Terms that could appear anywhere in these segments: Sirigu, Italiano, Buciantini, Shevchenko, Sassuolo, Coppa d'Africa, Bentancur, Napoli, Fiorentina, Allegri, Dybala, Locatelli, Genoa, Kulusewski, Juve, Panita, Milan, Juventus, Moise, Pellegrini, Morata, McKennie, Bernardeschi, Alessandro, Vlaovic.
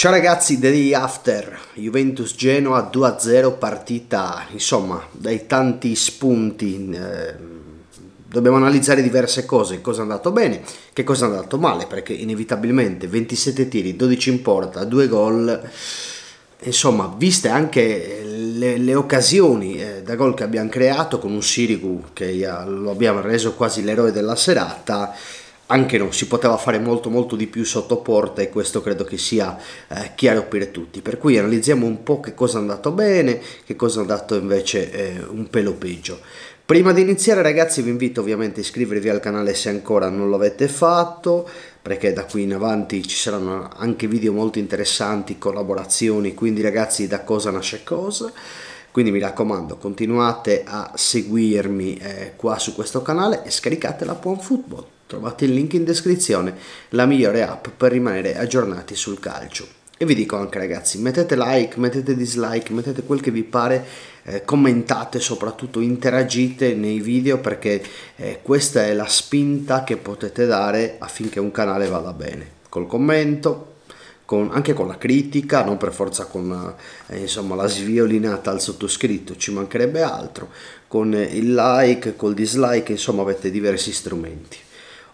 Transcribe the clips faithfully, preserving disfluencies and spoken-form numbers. Ciao ragazzi, The Day After, Juventus Genoa due a zero, partita insomma dai tanti spunti, eh, dobbiamo analizzare diverse cose, cosa è andato bene, che cosa è andato male, perché inevitabilmente ventisette tiri, dodici in porta, due gol, insomma viste anche le, le occasioni eh, da gol che abbiamo creato con un Sirigu che lo abbiamo reso quasi l'eroe della serata. Anche no, si poteva fare molto molto di più sotto porta e questo credo che sia eh, chiaro per tutti. Per cui analizziamo un po' che cosa è andato bene, che cosa è andato invece eh, un pelo peggio. Prima di iniziare ragazzi vi invito ovviamente a iscrivervi al canale se ancora non lo avete fatto, perché da qui in avanti ci saranno anche video molto interessanti, collaborazioni, quindi ragazzi da cosa nasce cosa. Quindi mi raccomando, continuate a seguirmi eh, qua su questo canale e scaricate la Buon Football. Trovate il link in descrizione, la migliore app per rimanere aggiornati sul calcio. E vi dico anche ragazzi, mettete like, mettete dislike, mettete quel che vi pare, eh, commentate, soprattutto interagite nei video, perché eh, questa è la spinta che potete dare affinché un canale vada bene. Col commento, con, anche con la critica, non per forza con eh, insomma, la sviolinata al sottoscritto, ci mancherebbe altro. Con il like, col dislike, insomma avete diversi strumenti.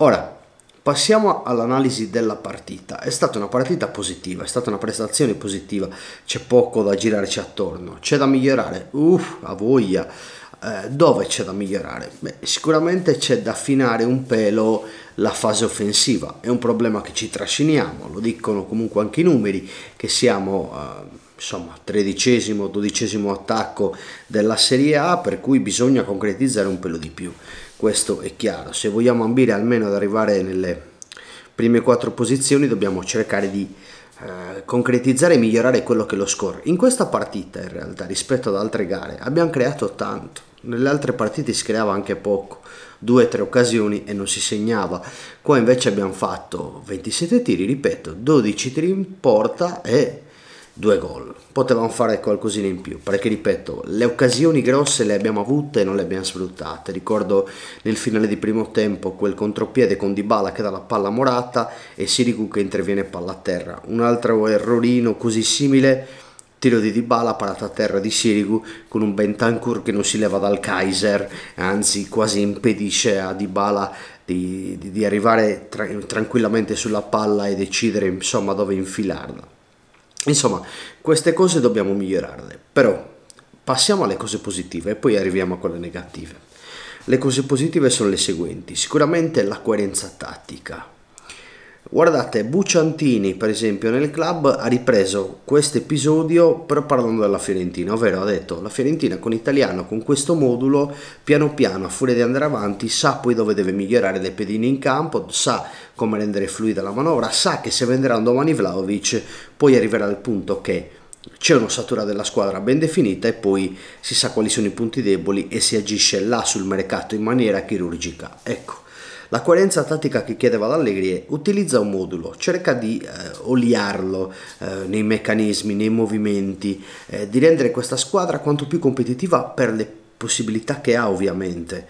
Ora, passiamo all'analisi della partita. È stata una partita positiva, è stata una prestazione positiva, c'è poco da girarci attorno, c'è da migliorare, uff, a voglia, eh, dove c'è da migliorare? Beh, sicuramente c'è da affinare un pelo la fase offensiva, è un problema che ci trasciniamo, lo dicono comunque anche i numeri, che siamo... Eh, insomma tredicesimo, dodicesimo attacco della Serie A, per cui bisogna concretizzare un pelo di più, questo è chiaro. Se vogliamo ambire almeno ad arrivare nelle prime quattro posizioni dobbiamo cercare di eh, concretizzare e migliorare quello che è lo score. In questa partita in realtà rispetto ad altre gare abbiamo creato tanto, nelle altre partite si creava anche poco, due o tre occasioni e non si segnava. Qua invece abbiamo fatto ventisette tiri, ripeto, dodici tiri in porta e due gol. Potevamo fare qualcosina in più, perché ripeto, le occasioni grosse le abbiamo avute e non le abbiamo sfruttate. Ricordo nel finale di primo tempo quel contropiede con Dybala che dà la palla a Morata e Sirigu che interviene palla a terra. Un altro errorino così simile, tiro di Dybala, parata a terra di Sirigu con un Bentancur che non si leva dal Kaiser, anzi quasi impedisce a Dybala di, di, di arrivare tra, tranquillamente sulla palla e decidere insomma dove infilarla. Insomma, queste cose dobbiamo migliorarle, però passiamo alle cose positive e poi arriviamo a quelle negative. Le cose positive sono le seguenti, sicuramente la coerenza tattica. Guardate, Buciantini per esempio nel club ha ripreso questo episodio però parlando della Fiorentina, ovvero ha detto la Fiorentina con Italiano, con questo modulo, piano piano a furia di andare avanti sa poi dove deve migliorare le pedine in campo, sa come rendere fluida la manovra, sa che se venderanno domani Vlaovic poi arriverà al punto che c'è un'ossatura della squadra ben definita e poi si sa quali sono i punti deboli e si agisce là sul mercato in maniera chirurgica. Ecco, la coerenza tattica che chiedeva ad Allegri è utilizza un modulo, cerca di eh, oliarlo eh, nei meccanismi, nei movimenti, eh, di rendere questa squadra quanto più competitiva per le possibilità che ha ovviamente.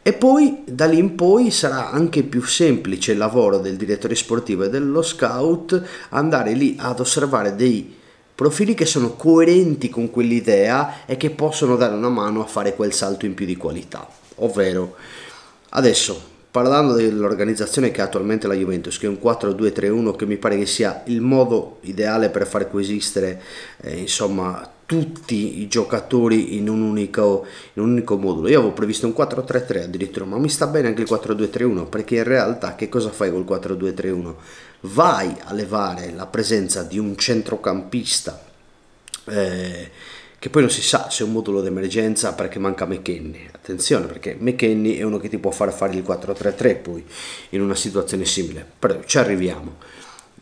E poi da lì in poi sarà anche più semplice il lavoro del direttore sportivo e dello scout andare lì ad osservare dei profili che sono coerenti con quell'idea e che possono dare una mano a fare quel salto in più di qualità. Ovvero, adesso... parlando dell'organizzazione che ha attualmente la Juventus, che è un quattro due tre uno, che mi pare che sia il modo ideale per far coesistere eh, insomma, tutti i giocatori in un, unico, in un unico modulo. Io avevo previsto un quattro tre tre addirittura, ma mi sta bene anche il quattro due tre uno, perché in realtà che cosa fai col quattro due tre uno? Vai a levare la presenza di un centrocampista eh, che poi non si sa se è un modulo d'emergenza perché manca McKennie, attenzione perché McKennie è uno che ti può far fare il quattro tre tre poi in una situazione simile, però ci arriviamo.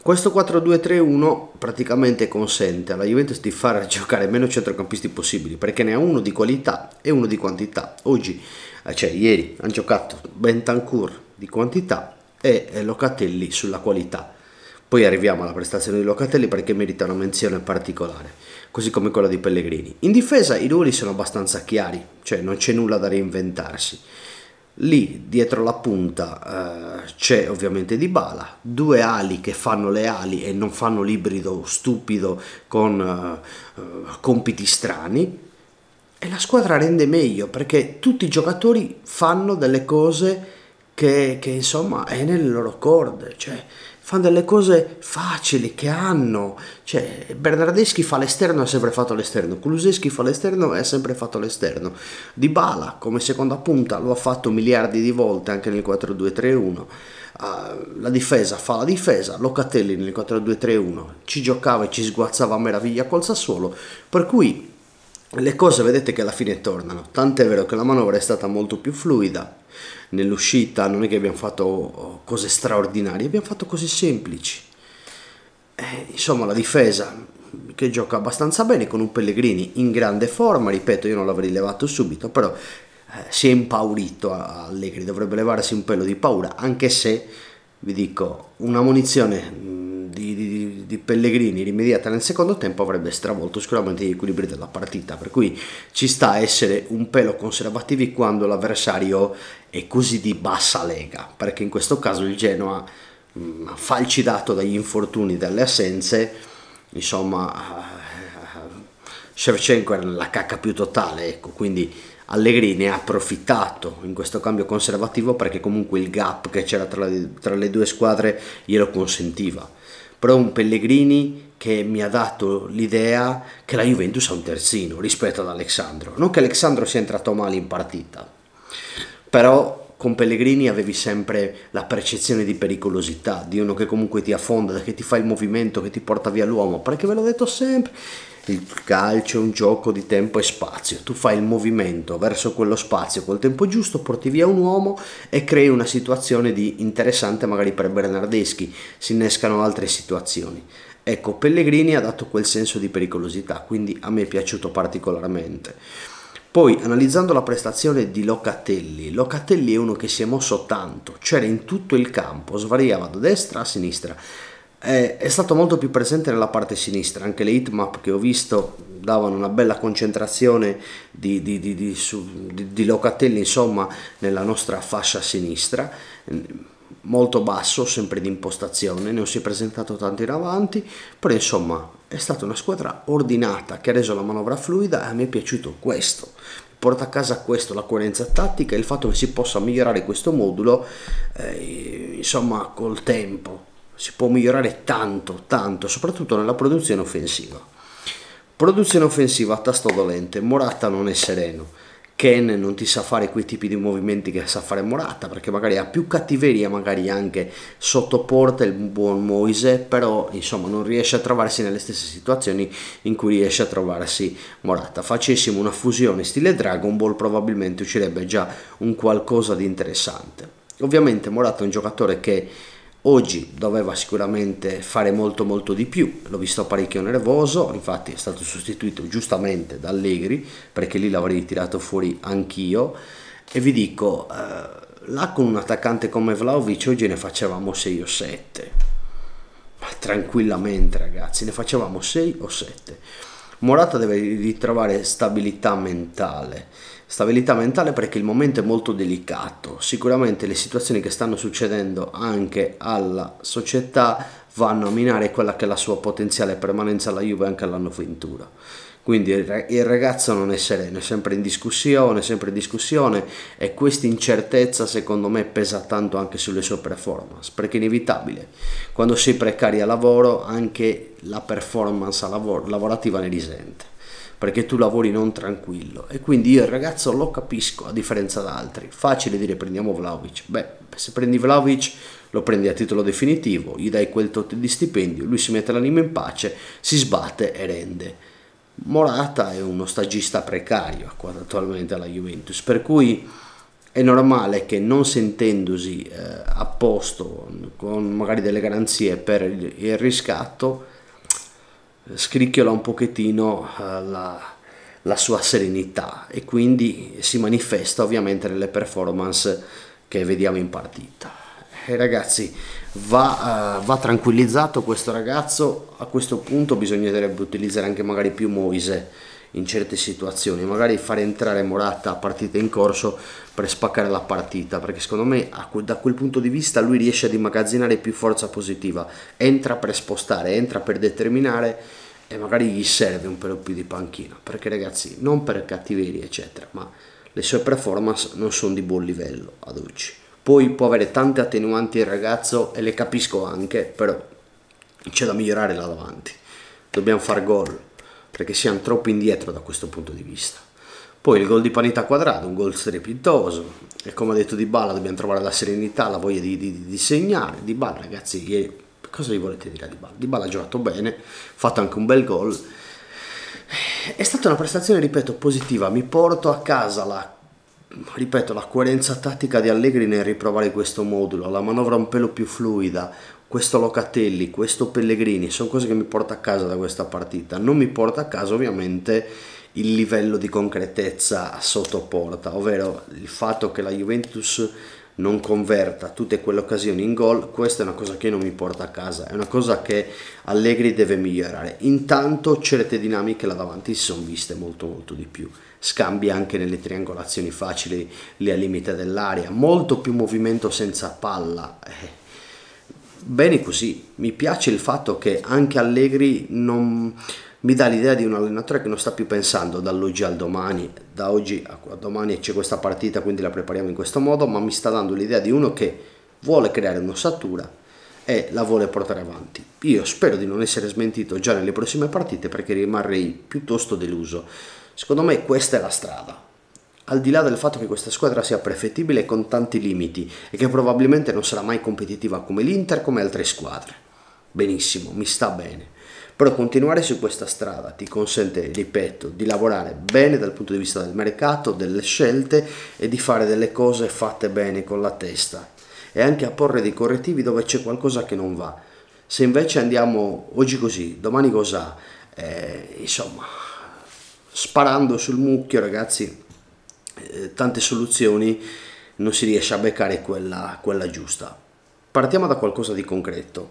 Questo quattro due tre uno praticamente consente alla Juventus di far giocare meno centrocampisti possibili, perché ne ha uno di qualità e uno di quantità. Oggi, cioè ieri, hanno giocato Bentancur di quantità e Locatelli sulla qualità. Poi arriviamo alla prestazione di Locatelli perché merita una menzione particolare, così come quella di Pellegrini. In difesa i ruoli sono abbastanza chiari, cioè non c'è nulla da reinventarsi. Lì dietro la punta eh, c'è ovviamente Dybala, due ali che fanno le ali e non fanno l'ibrido stupido con eh, compiti strani, e la squadra rende meglio perché tutti i giocatori fanno delle cose che, che insomma è nelle loro corde, cioè fanno delle cose facili che hanno, cioè Bernardeschi fa l'esterno e ha sempre fatto l'esterno, Kulusewski fa l'esterno e ha sempre fatto l'esterno, Dybala come seconda punta lo ha fatto miliardi di volte anche nel quattro due tre uno, uh, la difesa fa la difesa, Locatelli nel quattro due tre uno ci giocava e ci sguazzava a meraviglia col Sassuolo, per cui le cose vedete che alla fine tornano, tant'è vero che la manovra è stata molto più fluida. Nell'uscita non è che abbiamo fatto cose straordinarie, abbiamo fatto cose semplici. Eh, insomma, la difesa che gioca abbastanza bene con un Pellegrini in grande forma, ripeto, io non l'avrei levato subito, però eh, si è impaurito Allegri, dovrebbe levarsi un pelo di paura, anche se, vi dico, una munizione di, di, di Pellegrini rimediata nel secondo tempo avrebbe stravolto sicuramente gli equilibri della partita, per cui ci sta a essere un pelo conservativi quando l'avversario è così di bassa lega, perché in questo caso il Genoa, mh, falcidato dagli infortuni e dalle assenze, insomma Shevchenko era nella cacca più totale, ecco, quindi Allegri ne ha approfittato in questo cambio conservativo perché comunque il gap che c'era tra, tra le due squadre glielo consentiva. Però un Pellegrini che mi ha dato l'idea che la Juventus ha un terzino rispetto ad Alessandro, non che Alessandro sia entrato male in partita, però con Pellegrini avevi sempre la percezione di pericolosità, di uno che comunque ti affonda, che ti fa il movimento, che ti porta via l'uomo, perché ve l'ho detto sempre, il calcio è un gioco di tempo e spazio, tu fai il movimento verso quello spazio col tempo giusto, porti via un uomo e crei una situazione di interessante magari per Bernardeschi, si innescano altre situazioni. Ecco, Pellegrini ha dato quel senso di pericolosità, quindi a me è piaciuto particolarmente. Poi, analizzando la prestazione di Locatelli, Locatelli è uno che si è mosso tanto, c'era in tutto il campo, svariava da destra a sinistra, è, è stato molto più presente nella parte sinistra, anche le hitmap che ho visto davano una bella concentrazione di, di, di, di, su, di, di Locatelli, insomma, nella nostra fascia sinistra, molto basso, sempre di impostazione, non si è presentato tanto in avanti, però insomma è stata una squadra ordinata che ha reso la manovra fluida e a me è piaciuto questo, porta a casa questo, la coerenza tattica e il fatto che si possa migliorare questo modulo, eh, insomma col tempo si può migliorare tanto tanto, soprattutto nella produzione offensiva. Produzione offensiva a tasto dolente, Morata non è sereno, Ken non ti sa fare quei tipi di movimenti che sa fare Morata, perché magari ha più cattiveria, magari anche sotto porta il buon Moise, però insomma non riesce a trovarsi nelle stesse situazioni in cui riesce a trovarsi Morata. Facessimo una fusione stile Dragon Ball probabilmente uscirebbe già un qualcosa di interessante. Ovviamente Morata è un giocatore che oggi doveva sicuramente fare molto molto di più, l'ho visto parecchio nervoso, infatti è stato sostituito giustamente da Allegri perché lì l'avrei tirato fuori anch'io, e vi dico, eh, là con un attaccante come Vlaovic oggi ne facevamo sei o sette, ma tranquillamente ragazzi ne facevamo sei o sette. Morata deve ritrovare stabilità mentale, stabilità mentale perché il momento è molto delicato, sicuramente le situazioni che stanno succedendo anche alla società vanno a minare quella che è la sua potenziale permanenza alla Juve anche all'anno venturo, quindi il ragazzo non è sereno, è sempre in discussione, sempre in discussione, e questa incertezza secondo me pesa tanto anche sulle sue performance, perché è inevitabile, quando sei precari a lavoro anche la performance lavor lavorativa ne risente, perché tu lavori non tranquillo, e quindi io il ragazzo lo capisco a differenza da altri. Facile dire prendiamo Vlaovic, beh se prendi Vlaovic lo prendi a titolo definitivo, gli dai quel tot di stipendio, lui si mette l'anima in pace, si sbatte e rende. Morata è uno stagista precario attualmente alla Juventus, per cui è normale che non sentendosi eh, a posto con magari delle garanzie per il, il riscatto scricchiola un pochettino la, la sua serenità e quindi si manifesta ovviamente nelle performance che vediamo in partita. E ragazzi, va, uh, va tranquillizzato questo ragazzo, a questo punto bisognerebbe utilizzare anche magari più Moise in certe situazioni, magari fare entrare Morata a partita in corso per spaccare la partita, perché secondo me da quel punto di vista lui riesce ad immagazzinare più forza positiva, entra per spostare, entra per determinare e magari gli serve un po' più di panchina, perché ragazzi, non per cattiveria eccetera, ma le sue performance non sono di buon livello ad oggi. Poi può avere tante attenuanti il ragazzo e le capisco anche, però c'è da migliorare là davanti, dobbiamo far gol, perché siamo troppo indietro da questo punto di vista. Poi il gol di Panita quadrato, un gol strepitoso, e come ha detto Dybala dobbiamo trovare la serenità, la voglia di, di, di segnare. Dybala ragazzi, ieri, cosa vi volete dire a Dybala? Dybala ha giocato bene, ha fatto anche un bel gol, è stata una prestazione, ripeto, positiva. Mi porto a casa la ripeto la coerenza tattica di Allegri nel riprovare questo modulo, la manovra un pelo più fluida, questo Locatelli, questo Pellegrini, sono cose che mi porto a casa da questa partita. Non mi porta a casa ovviamente il livello di concretezza sotto porta, ovvero il fatto che la Juventus non converta tutte quelle occasioni in gol. Questa è una cosa che non mi porta a casa, è una cosa che Allegri deve migliorare. Intanto certe dinamiche là davanti si sono viste molto molto di più, scambi anche nelle triangolazioni facili, lì al limite dell'area, molto più movimento senza palla. eh. Bene così, mi piace il fatto che anche Allegri non... mi dà l'idea di un allenatore che non sta più pensando dall'oggi al domani, da oggi a domani c'è questa partita quindi la prepariamo in questo modo, ma mi sta dando l'idea di uno che vuole creare un'ossatura e la vuole portare avanti. Io spero di non essere smentito già nelle prossime partite, perché rimarrei piuttosto deluso. Secondo me questa è la strada. Al di là del fatto che questa squadra sia perfettibile e con tanti limiti e che probabilmente non sarà mai competitiva come l'Inter, come altre squadre. Benissimo, mi sta bene. Però continuare su questa strada ti consente, ripeto, di lavorare bene dal punto di vista del mercato, delle scelte e di fare delle cose fatte bene con la testa e anche a porre dei correttivi dove c'è qualcosa che non va. Se invece andiamo oggi così, domani cos'ha, eh, insomma, sparando sul mucchio ragazzi, tante soluzioni, non si riesce a beccare quella, quella giusta. Partiamo da qualcosa di concreto,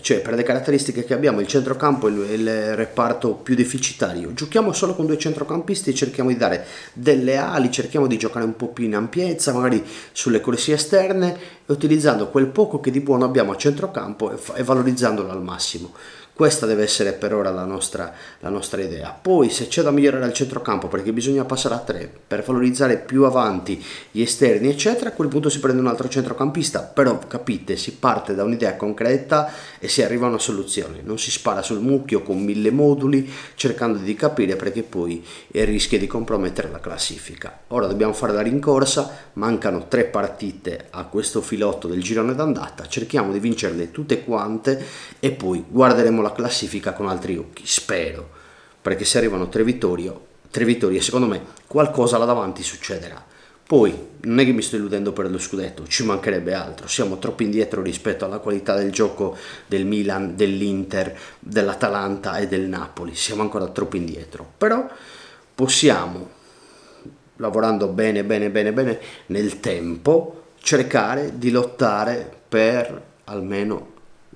cioè per le caratteristiche che abbiamo, il centrocampo è il reparto più deficitario, giochiamo solo con due centrocampisti e cerchiamo di dare delle ali, cerchiamo di giocare un po' più in ampiezza, magari sulle corsie esterne, utilizzando quel poco che di buono abbiamo a centrocampo e valorizzandolo al massimo. Questa deve essere per ora la nostra, la nostra idea. Poi se c'è da migliorare al centrocampo, perché bisogna passare a tre per valorizzare più avanti gli esterni eccetera, a quel punto si prende un altro centrocampista, però capite, si parte da un'idea concreta e si arriva a una soluzione, non si spara sul mucchio con mille moduli cercando di capire, perché poi rischia di compromettere la classifica. Ora dobbiamo fare la rincorsa, mancano tre partite a questo filotto del girone d'andata, cerchiamo di vincerle tutte quante e poi guarderemo la classifica con altri occhi, spero, perché se arrivano tre vittorie, tre vittorie secondo me qualcosa là davanti succederà. Poi non è che mi sto illudendo per lo scudetto, ci mancherebbe altro, siamo troppo indietro rispetto alla qualità del gioco del Milan, dell'Inter, dell'Atalanta e del Napoli, siamo ancora troppo indietro, però possiamo, lavorando bene bene bene bene nel tempo, cercare di lottare per almeno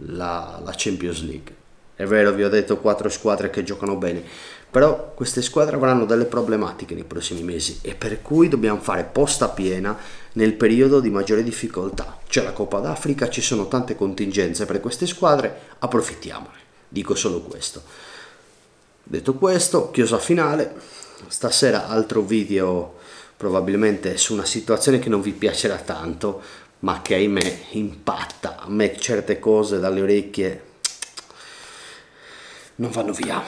la, la Champions League. È vero, vi ho detto quattro squadre che giocano bene, però queste squadre avranno delle problematiche nei prossimi mesi e per cui dobbiamo fare posta piena nel periodo di maggiore difficoltà. C'è la Coppa d'Africa, ci sono tante contingenze per queste squadre, approfittiamone, dico solo questo. Detto questo, chiusa finale, stasera altro video probabilmente su una situazione che non vi piacerà tanto, ma che ahimè impatta, a me certe cose dalle orecchie non vanno via,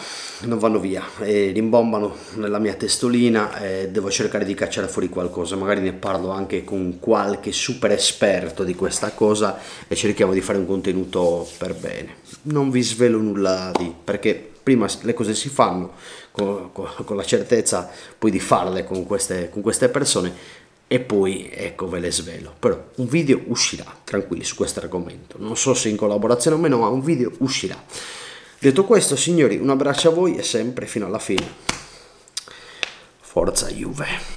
non vanno via, e rimbombano nella mia testolina e devo cercare di cacciare fuori qualcosa, magari ne parlo anche con qualche super esperto di questa cosa e cerchiamo di fare un contenuto per bene. Non vi svelo nulla di, perché prima le cose si fanno con, con, con la certezza poi di farle con queste, con queste persone e poi ecco ve le svelo, però un video uscirà, tranquilli su questo argomento, non so se in collaborazione o meno, ma un video uscirà. Detto questo signori, un abbraccio a voi e sempre fino alla fine. Forza Juve!